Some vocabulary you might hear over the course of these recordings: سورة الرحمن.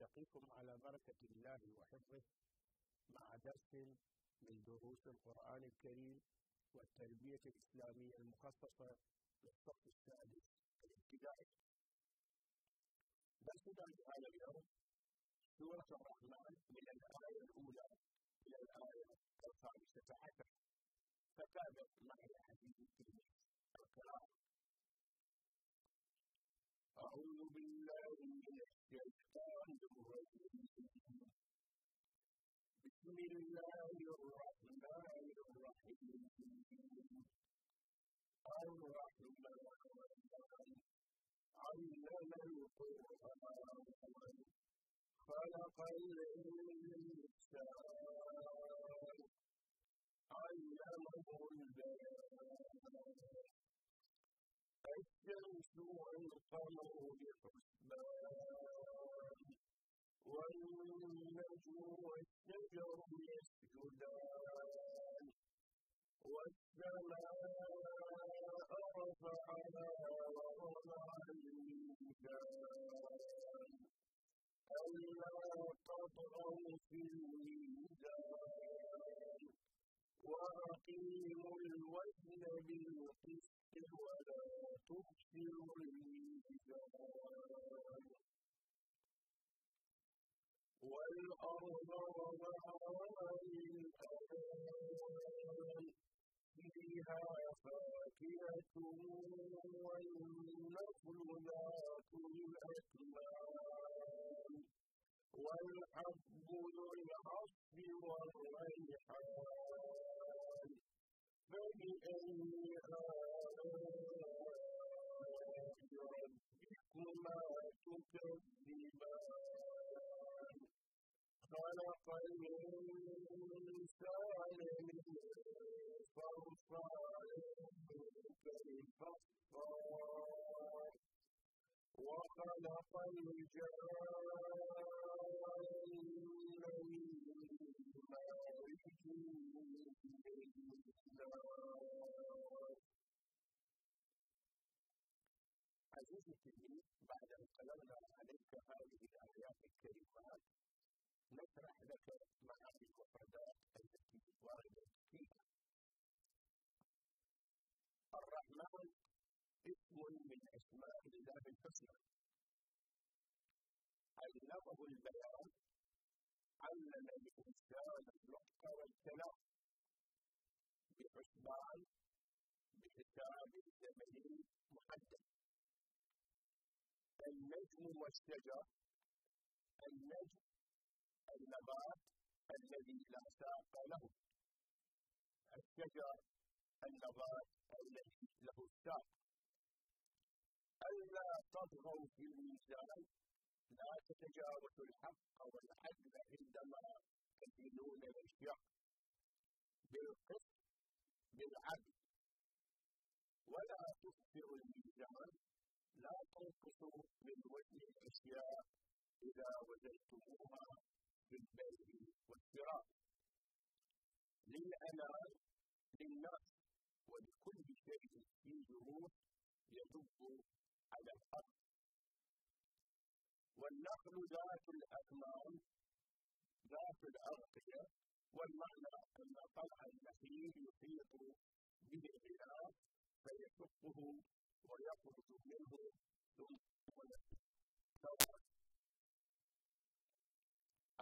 نلتقيكم على بركة الله وحفظه مع درس من دروس القرآن الكريم والتربية الإسلامية المخصصة للصف السادس الابتدائي. درسنا لهذا اليوم سورة الرحمن من الآية الأولى إلى الآية الخامسة عشر، فتابع معي حديث القراءة. أعوذ بالله من الشيطان الرجيم. بسم الله الرحمن الرحيم. الرحمن علم القرآن خلق الإنسان علمه البيان الشمس والقمر بحسبان والنجم والشجر يسجدان والسماء رفعها ووضع الميزان ألا تطغوا في الميزان وأقيموا الوزن بالقسط ولا تخسروا الميزان والأرض وضعها للأنام فيها فاكهة والنخل ذات الأكمام والحب ذو العصف والريحان فبأي آلاء ربكما تكذبان خلق الإنسان من صلصال كالفخار وخلق الجان عزيزي التلميذ، بعد أن قلنا عليك هذه الآيات الكريمات نشرح لك معاني المفردات التي وردت فيها. الرحمن اسم من أسماء الله الحسنى، علمه البيان، علم الإنسان النطق والكلام بحسبان بحساب زمني محدد. النجم والشجر، النجم النبات الذي لا ساق له، الشجر النبات الذي له ساق. ألا تطغوا في الميزان، لا تتجاوزوا الحق والعدل عندما تزنون الأشياء، بالقسط بالعدل. ولا تخسروا الميزان، لا تنقصوا من وزن الأشياء إذا وزنتموها بالبيع والشراء. للأنام للناس ولكل شيء في جروح يدب على الأرض. والنخل ذات الأكمام ذات الأرقية، والمعنى أن طلع النخيل يحيط به الغلاف فيشقه ويخرج منه ثم ثمرة.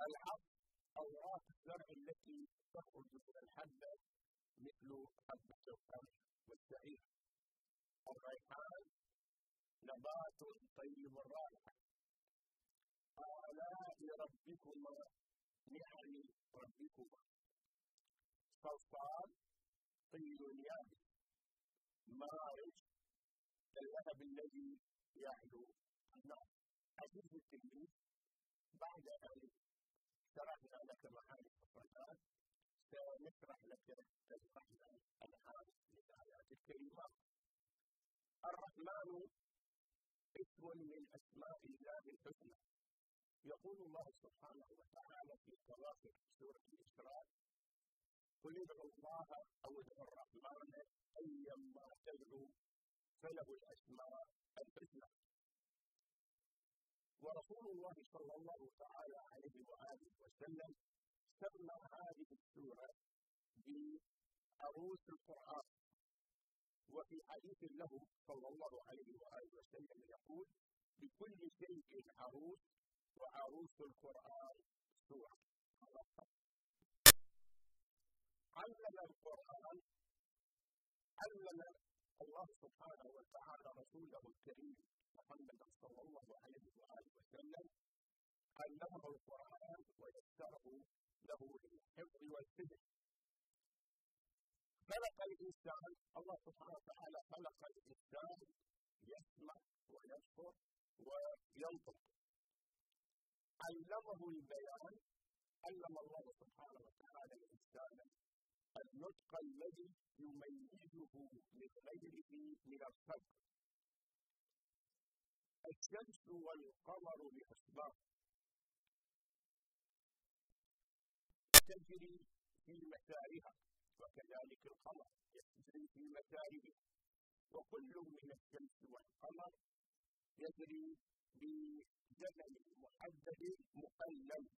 الحب أوراق الزرع التي تخرج من الحبة مثل حبة القمح والشعير. الريحان نبات طيب الرائحة. آلاء ربكما نعم ربكما صلصال طيب يابس مارج اللهب الذي يعلو النار. عزيزي التلميذ، بعد أن شرحنا لك معاني المفردات سنشرح لك تجمعنا الألحان للآيات الكريمة. الرحمن اسم من أسماء الله الحسنى. يقول الله سبحانه وتعالى في أواخر سورة الإسراء: قل ادعوا الله أو ادعوا الرحمن أيما تدعوا فله الأسماء الحسنى. ورسول الله صلى الله تعالى عليه وآله وسلم سمى هذه السورة بعروس القرآن. وفي حديث له صلى الله عليه وآله وسلم يقول: لكل شيء عروس وعروس القرآن سورة. علم القرآن، علم الله سبحانه وتعالى رسوله الكريم محمد صلى الله عليه وآله وسلم علمه القرآن ويسره له للحفظ والفهم. خلق الإنسان، الله سبحانه وتعالى خلق الإنسان يسمع ويبصر وينطق. علمه البيان، علم الله سبحانه وتعالى الإنسان النطق الذي يميزه من غيره من الخلق. الشمس والقمر بأسباب تجري في مسارها، وكذلك القمر يجري في مساره، وكل من الشمس والقمر يجري بزمن محدد مقلل.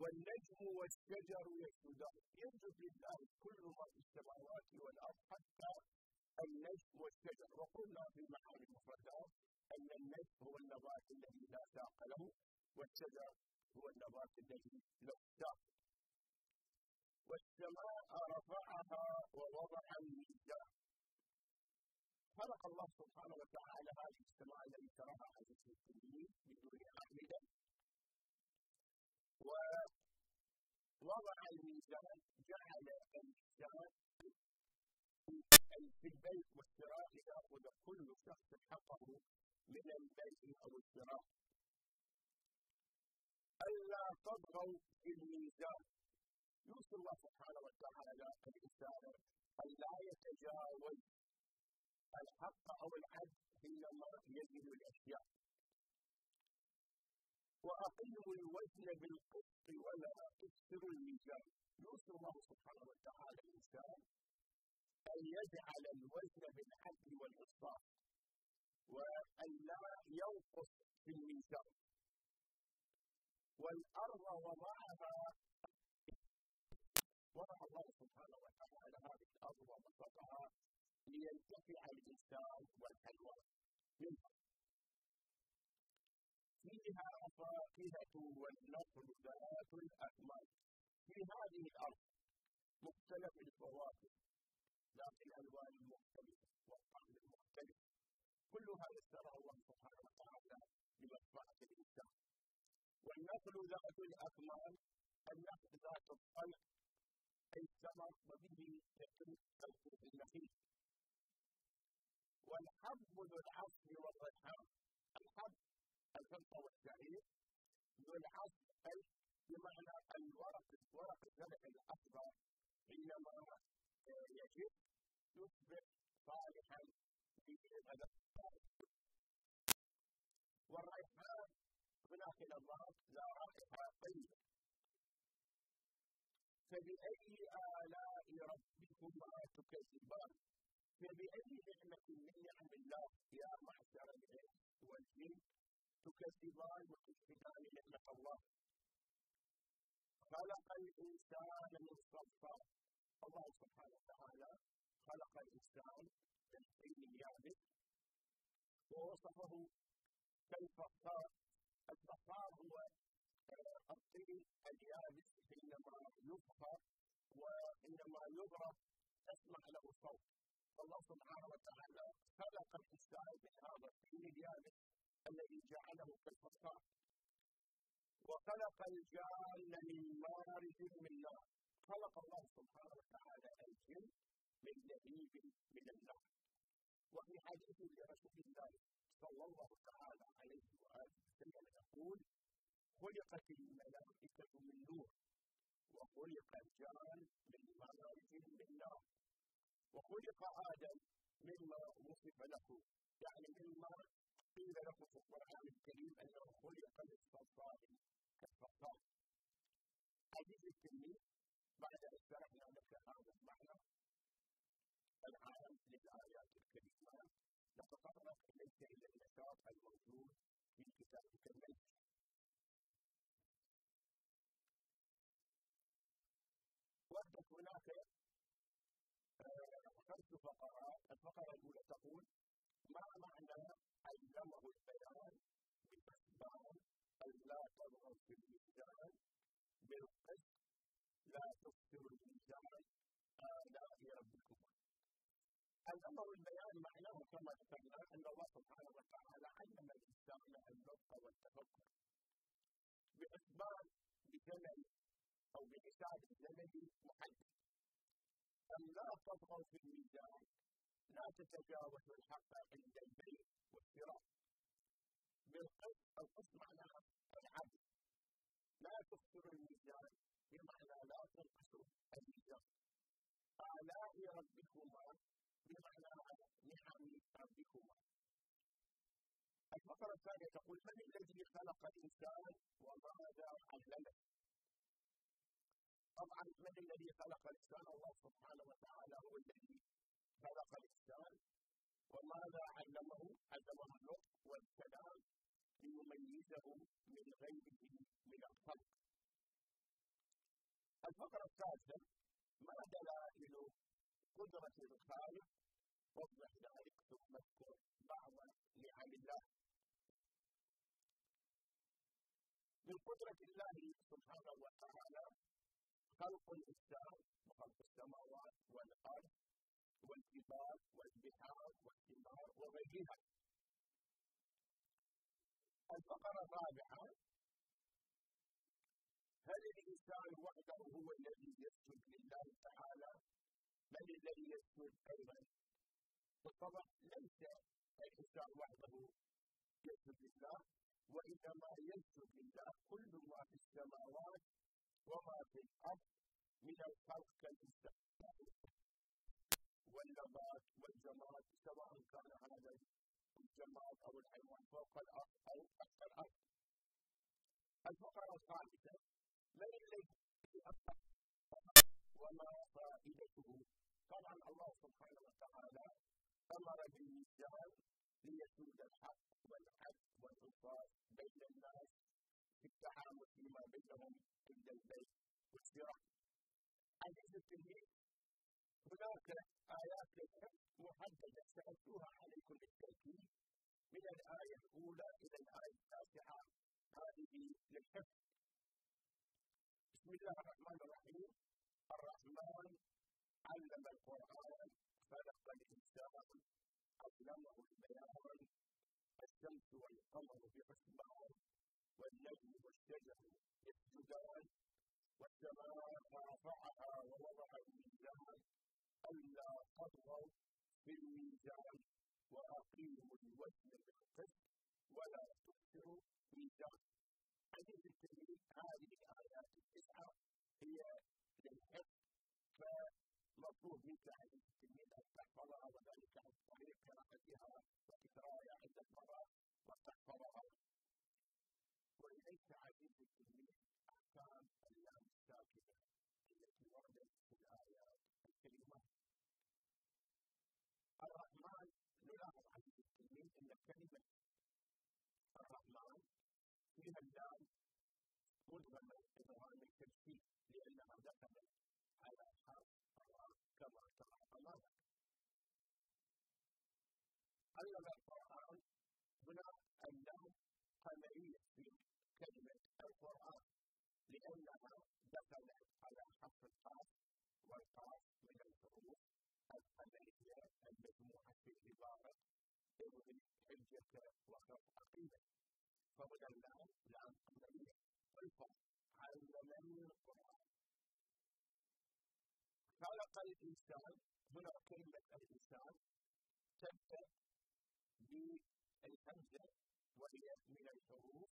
والنجم والشجر يسجدان، يسجد لله كل ما في السماوات والأرض حتى النجم والشجر. وقلنا في محل المفردات أن النجم هو النبات الذي لا ساق له، والشجر هو النبات الذي له ساق. والسماء رفعها ووضع الميزان. خلق الله سبحانه وتعالى هذه السماء التي تراها عزيز الكريم بدون أعمدة، ووضع الميزان، جعل الميزان في البيع والشراء ليأخذ كل شخص حقه من البيع أو الشراء. ألا تطغوا في الميزان. يوصي الله سبحانه وتعالى الإنسان ألا يتجاوز الحق أو العدل حينما يزن الأشياء. وأقيموا الوزن بالقسط ولا تكسروا الميزان. يوصي الله سبحانه وتعالى الإنسان أن يجعل الوزن بالعدل والإنصاف، وأن لا ينقص في الميزان. والأرض وضعها، وضع الله سبحانه وتعالى هذه الأرض وبسطها لينتفع الإنسان والحيوان منها. فيها فاكهة والنخل ذات الأكمام. في هذه الأرض مختلف الفواكه ذات الألوان المختلفة والطعم المختلف، كل هذا يسره الله سبحانه وتعالى لمنفعة الإنسان. والنخل ذات الأكمام، النخل ذات الطلع أي الثمر، وبه يتم تنفيذ النخيل. والحب ذو العصف والريحان. الحب الخلطة والشعير، ذو العصف أي بمعنى الورق، ورق الزرع الأخضر حينما يجب يصبح صالحا لغذاء الطائر. والريحان داخل الورق لا رائحة طيبة. فبأي آلاء ربكما تكذبان. فبأي نعمة من نعم الله يا معشر الإنس والجن تكذبان وتثبتان نعمة الله. خلق الإنسان من صلصال. الله سبحانه وتعالى خلق الإنسان من طين يابس، ووصفه كالفخار. الفخار هو الطين اليابس حينما يفخر وحينما يضرب تسمع له الصوت. الله سبحانه وتعالى خلق الإنسان من هذا الطين اليابس الذي جعله كالفخار. وخلق الجان من مارج من نار. خلق الله سبحانه وتعالى الجن من لهيب من النار. وفي حديث لرسول الله صلى الله تعالى عليه وآله وسلم يقول: خلقت الملائكة من نور، وخلق الجان من مارج من نار، وخلق آدم مما وصف له، يعني مما قيل له في القرآن الكريم أنه خلق للصفاء كالصفاء. حديث التلميذ بعد أن شرحنا لك هذا المعنى العام للآيات الكريمة، نتطرق إليه إلى النشاط الموجود في كتاب الكلمة. وردت هناك خمس فقرات. الفقرة الأولى تقول: ما معنى علمه البيان بالبسطام ألا تظهر في الميزان بالقسط لا تخسر الميزان آلاء ربكما. علمه البيان معناه كما ذكرنا أن الله سبحانه وتعالى علم الإنسان النطق والتفكر بإثبات بزمن أو بحساب زمني محدد. لا تطغوا في الميزان، لا تتجاوزوا الحق عند البيع والشراء. بالقسط، القسط معناه العدل. لا تخسروا الميزان بمعنى لا تنقصوا الميزان. آلاء ربكما بمعنى نعم ربكما. الفقرة الثانية تقول: من الذي خلق الإنسان وماذا علمه؟ طبعا من الذي خلق الإنسان؟ الله سبحانه وتعالى هو الذي خلق الإنسان. وماذا علمه؟ علمه اللغة والكلام ليميزه من غيره من الخلق. الفقرة الثالثة: ما دلائل قدرة الخالق؟ وضح ذلك ثم اذكر بعض نعم الله. من قدرة الله سبحانه وتعالى خلق الإنسان وخلق السماوات والأرض والجبال والبحار والثمار وغيرها. الفقرة الرابعة: هل الإنسان وحده هو الذي يسجد لله تعالى؟ بل الذي يسجد أيضا. بالطبع ليس الإنسان وحده يسجد لله، وإنما يسجد لله كل ما في السماوات وما في الأرض من الخلق كالإنسان والنبات والجماد، سواء كان هذا الجماد أو الحيوان فوق الأرض أو تحت الأرض. الفقرة الخامسة: من الذي أخلق وما فائدته؟ طبعا الله سبحانه وتعالى أمر بالميزان ليسود الحق والعدل والإنصاف بين الناس في التعامل فيما بينهم عند البيع والشراء. عزيزي التلميذ، هناك آيات محددة سأتلوها عليكم بالتأكيد من الآية الأولى إلى الآية التاسعة، هذه للحفظ. بسم الله الرحمن الرحيم: الرحمن علم القرآن، خلق الإنسان، علمه البيان، الشمس والقمر بحسبان، والنجم والشجر يسجدان، والسماء رفعها ووضع الميزان ألا تطغوا في الميزان وأقيموا الوزن بالقسط ولا تخسروا الميزان. عزيزي التلميذ، هذه الآيات التسعة هي للحفظ، فمطلوب منك عزيزي التلميذ أن تحفظها، وذلك عن طريق قراءتها وتكرارها عند المرأة وتحفظها. وليس عزيزي التلميذ أحكام اللام الساكنة التي وردت في الآيات الكريمات. الرحمن، نلاحظ عزيزي التلميذ أن كلمة الرحمن فيها اللام مدغمة إدغام التجسيد، لأنها دخلت على حرف الراء كما ترى أمامك. علم القرآن، هنا اللام قمرية في كلمة القرآن لأنها دخلت على حرف القاف، والقاف من الحروف القمرية المجموعة في عبارة ابن حجة وخط عقيدة، فهنا اللام لام قمرية. والقاف علم القرآن، خلق الإنسان، هنا كلمة الإنسان تبدأ بالهمزة وهي من الحروف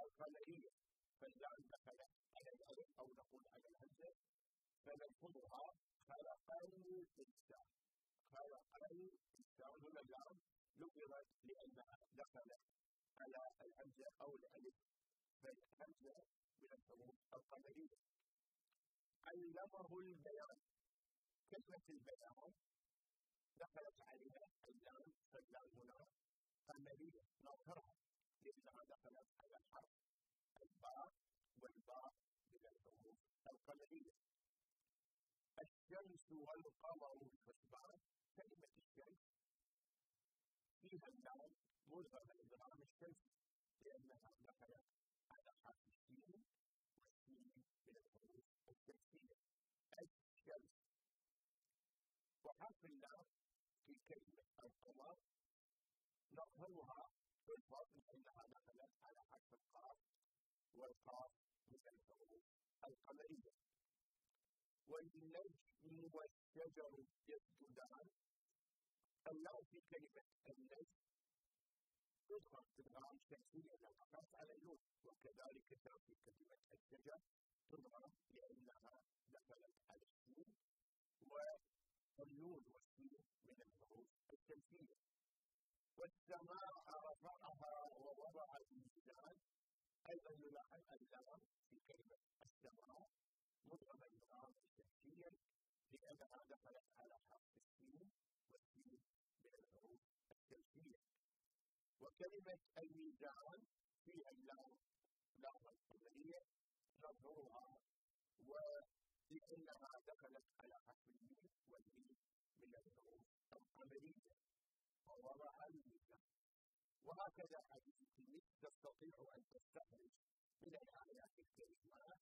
القمرية، فاللام دخلت على الألف أو نقول على الهمزة، فنلفظها خلق الإنسان، خلق الإنسان. هنا اللام لفظت لأنها دخلت على الهمزة أو الألف، فالهمزة من الحروف القمرية. علمه البيان، كلمة البيان دخلت عليها اللام، فاللام هنا عملية نظهرها لأن هذا خلاف على الحرف الباء والباء من الحروف القمرية. الشمس والقمر بالحسبان، كلمة الشمس فيها الدال ملغم الإبرام الشمس لأن هذا خلاف على حرف السين والسين من الحروف الشمسية. الشمس وحرف اللام في كلمة القمر نظهرها في الفصل لأنها دخلت على حرف القاف والقاف من الحروف القمرية. والنجم والشجر يسجدان، اللام في كلمة النجم تظهر استدغام شمسية للقفاز على النون، وكذلك ترى في كلمة الشجر تظهر لأنها دخلت على السين والنون والسين من الحروف الشمسية. والسماء رفعها ووضع الميزان، أيضا يلاحظ اللام في كلمة السماء مدغما إدغاما شمسيا لأنها دخلت على حرف السين والسين من الحروف الشمسية. وكلمة الميزان فيها اللام لام القمرية نظهرها ولأنها دخلت على حرف الميم والميم من الحروف القمرية ووضع الميزان. وهكذا حديث تستطيع أن تستخرج من الآيات الكريمات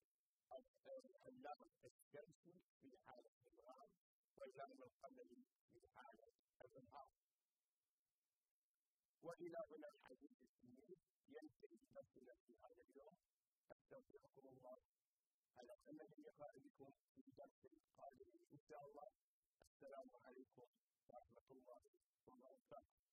اللام الشمسي في حالة الإبرام واللام القمري في حالة الإظهار. وإلى هنا الحديث الثاني ينتهي درسنا في هذا اليوم. أستودعكم الله، على أمل اللقاء بكم في درس قادم إن شاء الله. السلام عليكم ورحمة الله وبركاته.